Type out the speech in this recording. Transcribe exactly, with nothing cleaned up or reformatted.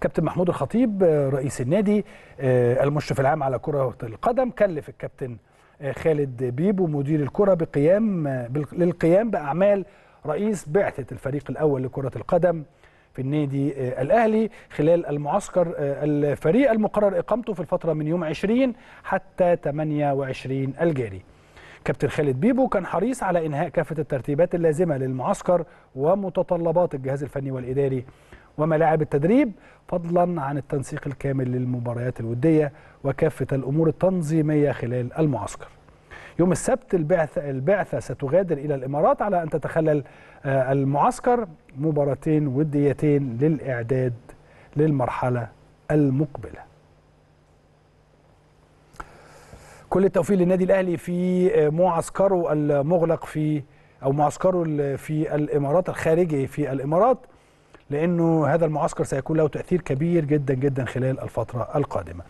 كابتن محمود الخطيب رئيس النادي المشرف العام على كرة القدم كلف الكابتن خالد بيبو مدير الكرة بقيام للقيام بأعمال رئيس بعثة الفريق الأول لكرة القدم في النادي الأهلي خلال المعسكر الفريق المقرر إقامته في الفترة من يوم عشرين حتى ثمانية وعشرين الجاري. كابتن خالد بيبو كان حريص على إنهاء كافة الترتيبات اللازمة للمعسكر ومتطلبات الجهاز الفني والإداري وملاعب التدريب، فضلا عن التنسيق الكامل للمباريات الودية وكافة الأمور التنظيمية خلال المعسكر. يوم السبت البعثة, البعثة ستغادر إلى الإمارات على أن تتخلل المعسكر مباراتين وديتين للإعداد للمرحلة المقبلة. كل التوفيق للنادي الأهلي في معسكره المغلق في أو معسكره في الإمارات الخارجي في الإمارات، لأنه هذا المعسكر سيكون له تأثير كبير جدا جدا خلال الفترة القادمة.